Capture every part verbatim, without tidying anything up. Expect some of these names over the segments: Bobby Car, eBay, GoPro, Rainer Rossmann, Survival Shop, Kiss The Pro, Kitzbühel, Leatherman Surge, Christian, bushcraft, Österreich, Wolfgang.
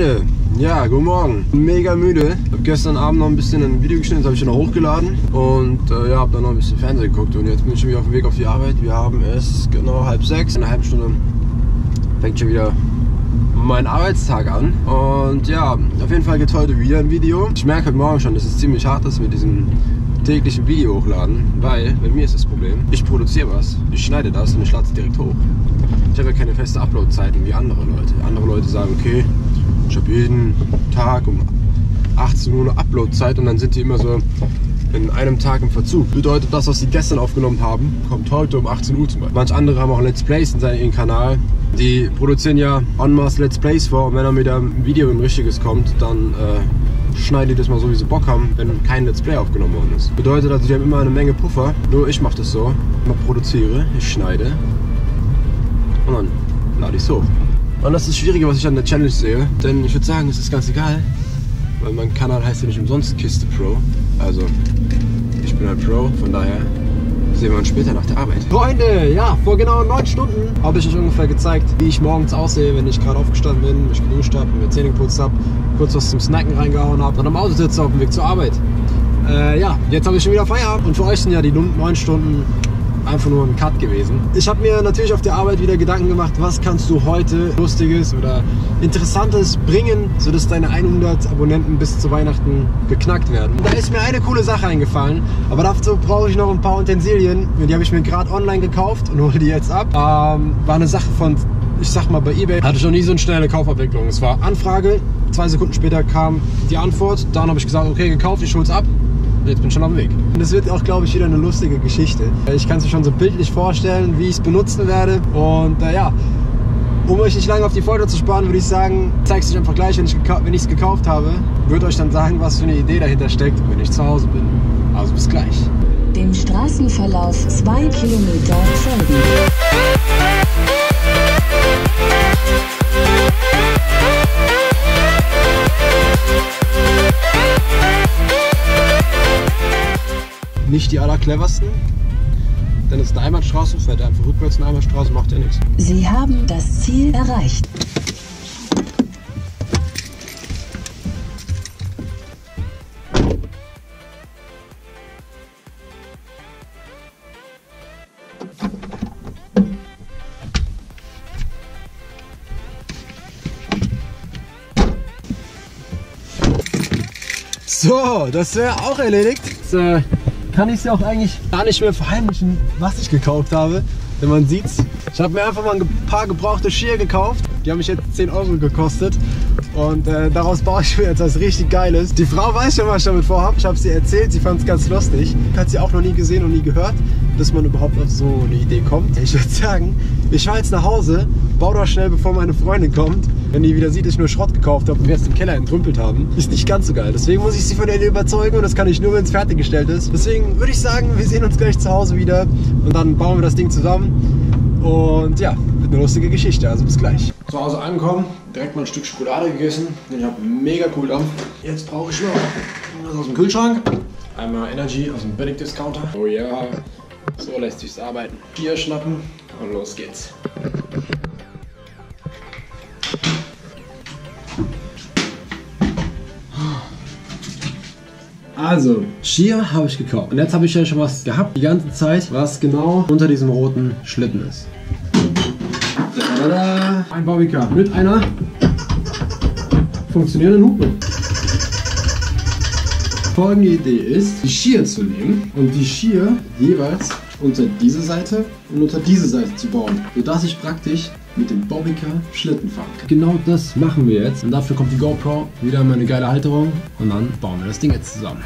Freunde, ja, guten Morgen. Mega müde. Ich habe gestern Abend noch ein bisschen ein Video geschnitten, das habe ich schon noch hochgeladen. Und äh, ja, habe dann noch ein bisschen Fernsehen geguckt. Und jetzt bin ich schon wieder auf dem Weg auf die Arbeit. Wir haben es genau halb sechs. In einer halben Stunde fängt schon wieder mein Arbeitstag an. Und ja, auf jeden Fall gibt es heute wieder ein Video. Ich merke heute Morgen schon, dass es ziemlich hart ist mit diesem täglichen Video hochladen, weil bei mir ist das Problem, ich produziere was, ich schneide das und ich lade es direkt hoch. Ich habe ja keine feste Upload-Zeiten wie andere Leute. Andere Leute sagen, okay, ich habe jeden Tag um achtzehn Uhr eine Upload-Zeit und dann sind die immer so in einem Tag im Verzug. Bedeutet, das, was sie gestern aufgenommen haben, kommt heute um achtzehn Uhr zum Beispiel. Manche andere haben auch Let's Plays in ihrem Kanal. Die produzieren ja en masse Let's Plays vor und wenn dann wieder ein Video, ein richtiges kommt, dann äh, schneide ich das mal so, wie sie Bock haben, wenn kein Let's Play aufgenommen worden ist. Bedeutet also, die haben immer eine Menge Puffer. Nur ich mache das so. Ich produziere, ich schneide und dann lade ich es hoch. Und das ist das Schwierige, was ich an der Challenge sehe. Denn ich würde sagen, es ist ganz egal, weil mein Kanal heißt ja nicht umsonst KissThePro. Also, ich bin halt Pro, von daher sehen wir uns später nach der Arbeit. Freunde, ja, vor genau neun Stunden habe ich euch ungefähr gezeigt, wie ich morgens aussehe, wenn ich gerade aufgestanden bin, mich geduscht habe, mir Zähne geputzt habe, kurz was zum Snacken reingehauen habe und am Auto sitze auf dem Weg zur Arbeit. Äh, ja, jetzt habe ich schon wieder Feierabend und für euch sind ja die neun Stunden einfach nur ein Cut gewesen. Ich habe mir natürlich auf der Arbeit wieder Gedanken gemacht, was kannst du heute Lustiges oder Interessantes bringen, sodass deine hundert Abonnenten bis zu Weihnachten geknackt werden. Da ist mir eine coole Sache eingefallen, aber dazu brauche ich noch ein paar Utensilien. Die habe ich mir gerade online gekauft und hole die jetzt ab. Ähm, war eine Sache von, ich sag mal, bei eBay. Hatte ich noch nie so eine schnelle Kaufabwicklung. Es war Anfrage, zwei Sekunden später kam die Antwort. Dann habe ich gesagt, okay, gekauft, ich hole es ab. Jetzt bin ich schon auf dem Weg. Und es wird auch, glaube ich, wieder eine lustige Geschichte. Ich kann es mir schon so bildlich vorstellen, wie ich es benutzen werde. Und äh, ja, um euch nicht lange auf die Folter zu sparen, würde ich sagen, zeige es euch einfach gleich, wenn ich es gekauft habe. Würde euch dann sagen, was für eine Idee dahinter steckt, wenn ich zu Hause bin. Also bis gleich. Dem Straßenverlauf zwei Kilometer folgen. Nicht die allercleversten, denn es ist eine Einbahnstraße, fährt einfach rückwärts in eine Einbahnstraße, macht ja nichts. Sie haben das Ziel erreicht. So, das wäre auch erledigt. Das, äh kann ich es ja auch eigentlich gar nicht mehr verheimlichen, was ich gekauft habe, denn man sieht's. Ich habe mir einfach mal ein paar gebrauchte Skier gekauft, die haben mich jetzt zehn Euro gekostet und äh, daraus baue ich mir jetzt was richtig Geiles. Die Frau weiß schon, was ich damit vorhabe, ich habe es ihr erzählt, sie fand es ganz lustig. Hat sie auch noch nie gesehen und nie gehört, dass man überhaupt auf so eine Idee kommt. Ich würde sagen, ich fahre jetzt nach Hause, baue das schnell, bevor meine Freundin kommt. Wenn die wieder sieht, dass ich nur Schrott gekauft habe und wir es im Keller entrümpelt haben, ist nicht ganz so geil. Deswegen muss ich sie von der Idee überzeugen und das kann ich nur, wenn es fertiggestellt ist. Deswegen würde ich sagen, wir sehen uns gleich zu Hause wieder und dann bauen wir das Ding zusammen. Und ja, wird eine lustige Geschichte, also bis gleich. Zu Hause angekommen, direkt mal ein Stück Schokolade gegessen, den ich habe mega cool Dampf. Jetzt brauche ich noch was aus dem Kühlschrank. Einmal Energy aus dem Billig-Discounter. Oh ja, so lässt sich's arbeiten. Bier schnappen und los geht's. Also, Skier habe ich gekauft. Und jetzt habe ich ja schon was gehabt, die ganze Zeit, was genau unter diesem roten Schlitten ist. Da, da, da. Ein Bobby Car mit einer funktionierenden Hupe. Folgende Idee ist, die Skier zu nehmen und die Skier jeweils unter diese Seite und unter diese Seite zu bauen, sodass ich praktisch mit dem Bobby Car Schlitten fahren kann. Genau das machen wir jetzt und dafür kommt die GoPro wieder in eine geile Halterung und dann bauen wir das Ding jetzt zusammen.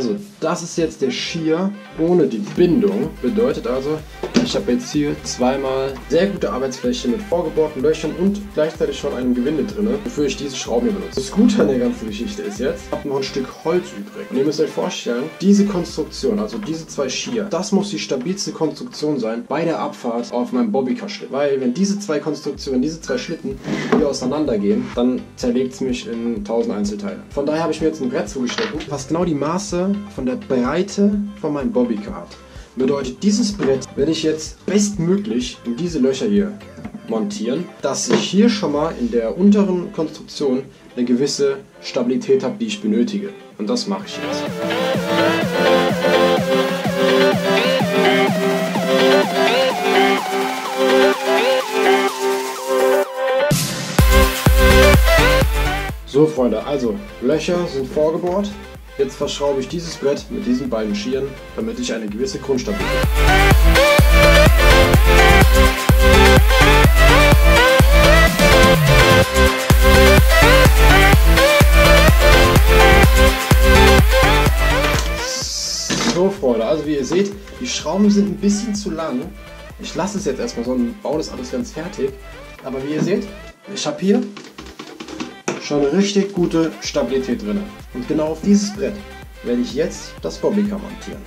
Also das ist jetzt der Skier ohne die Bindung. Bedeutet also, ich habe jetzt hier zweimal sehr gute Arbeitsfläche mit vorgebohrten Löchern und gleichzeitig schon einem Gewinde drin, wofür ich diese Schrauben hier benutze. Das Gute an der ganzen Geschichte ist jetzt, ich habe noch ein Stück Holz übrig. Und ihr müsst euch vorstellen, diese Konstruktion, also diese zwei Skier, das muss die stabilste Konstruktion sein bei der Abfahrt auf meinem Bobby Car Schlitten. Weil wenn diese zwei Konstruktionen, diese zwei Schlitten hier auseinander gehen, dann zerlegt es mich in tausend Einzelteile. Von daher habe ich mir jetzt ein Brett zugeschnitten, was genau die Maße von der Breite von meinem Bobby Car hat. Bedeutet, dieses Brett werde ich jetzt bestmöglich in diese Löcher hier montieren, dass ich hier schon mal in der unteren Konstruktion eine gewisse Stabilität habe, die ich benötige. Und das mache ich jetzt. So Freunde, also Löcher sind vorgebohrt. Jetzt verschraube ich dieses Brett mit diesen beiden Skiern, damit ich eine gewisse Grundstabilität habe. So Freunde, also wie ihr seht, die Schrauben sind ein bisschen zu lang. Ich lasse es jetzt erstmal so und baue das alles ganz fertig. Aber wie ihr seht, ich habe hier schon richtig gute Stabilität drin. Und genau auf dieses Brett werde ich jetzt das Bobby Car montieren.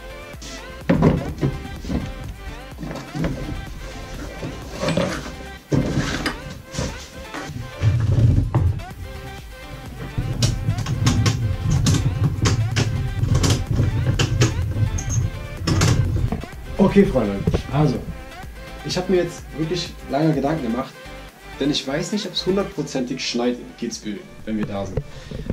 Okay Freunde, also ich habe mir jetzt wirklich lange Gedanken gemacht, denn ich weiß nicht, ob es hundertprozentig schneit in Kitzbühel, wenn wir da sind.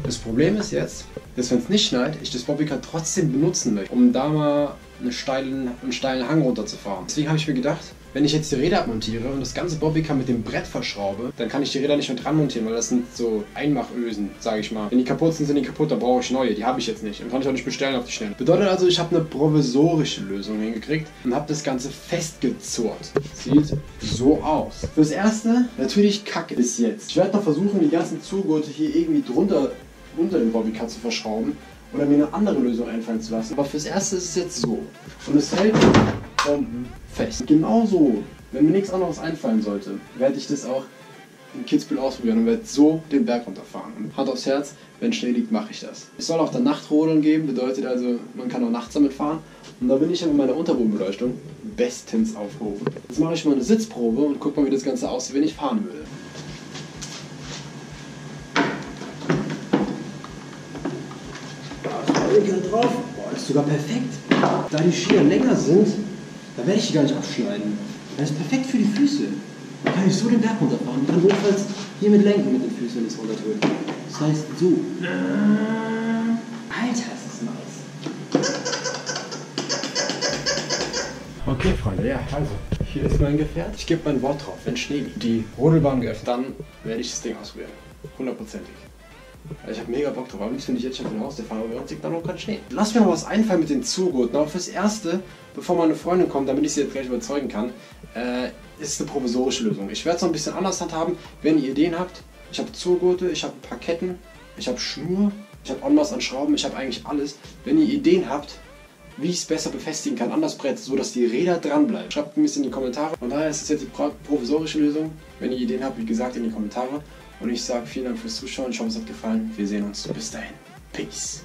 Das Problem ist jetzt, dass wenn es nicht schneit, ich das Bobby Car trotzdem benutzen möchte, um da mal einen steilen, einen steilen Hang runterzufahren. Deswegen habe ich mir gedacht, wenn ich jetzt die Räder abmontiere und das ganze Bobby Car mit dem Brett verschraube, dann kann ich die Räder nicht mehr dran montieren, weil das sind so Einmachösen, sage ich mal. Wenn die kaputt sind, sind die kaputt, dann brauche ich neue. Die habe ich jetzt nicht und kann ich auch nicht bestellen auf die Schnelle. Bedeutet also, ich habe eine provisorische Lösung hingekriegt und habe das Ganze festgezurrt. Sieht so aus. Fürs Erste natürlich kacke bis jetzt. Ich werde noch versuchen, die ganzen Zugurte hier irgendwie drunter unter den Bobby Car zu verschrauben oder mir eine andere Lösung einfallen zu lassen. Aber fürs Erste ist es jetzt so. Und es hält unten fest. Genauso, wenn mir nichts anderes einfallen sollte, werde ich das auch in Kitzbühel ausprobieren und werde so den Berg runterfahren. Und Hand aufs Herz, wenn Schnee liegt, mache ich das. Es soll auch dann Nachtrodeln geben, bedeutet also, man kann auch nachts damit fahren. Und da bin ich ja mit meiner Unterbodenbeleuchtung bestens aufgehoben. Jetzt mache ich mal eine Sitzprobe und gucke mal, wie das Ganze aussieht, wenn ich fahren würde. Drauf. Boah, das ist sogar perfekt. Da die Skier länger sind, da werde ich die gar nicht abschneiden. Das ist perfekt für die Füße. Da kann ich so den Berg runterfahren und dann notfalls hier mit lenken mit den Füßen, wenn ich es runtertöte. Das heißt so. Alter, ist das nice. Okay, Freunde, ja, also. Hier ist mein Gefährt. Ich gebe mein Wort drauf, wenn Schnee liegt. Die Rodelbahn geöffnet, dann werde ich das Ding ausprobieren. Hundertprozentig. Ich habe mega Bock drauf, am liebsten bin ich jetzt schon von Haus der Fahrer, aber uns liegt da noch kein Schnee. Lass mir mal was einfallen mit den Zugurten, aber fürs Erste, bevor meine Freundin kommt, damit ich sie jetzt gleich überzeugen kann, äh, ist eine provisorische Lösung. Ich werde es noch ein bisschen anders handhaben, wenn ihr Ideen habt. Ich habe Zugurte, ich habe ein paar Ketten, ich habe Schnur, ich habe Onmaß an Schrauben, ich habe eigentlich alles. Wenn ihr Ideen habt, wie ich es besser befestigen kann an das Brett, sodass die Räder dranbleiben, schreibt mir es in die Kommentare. Von daher ist es jetzt die provisorische Lösung. Wenn ihr Ideen habt, wie gesagt, in die Kommentare. Und ich sage vielen Dank fürs Zuschauen. Ich hoffe, es hat gefallen. Wir sehen uns. Bis dahin. Peace.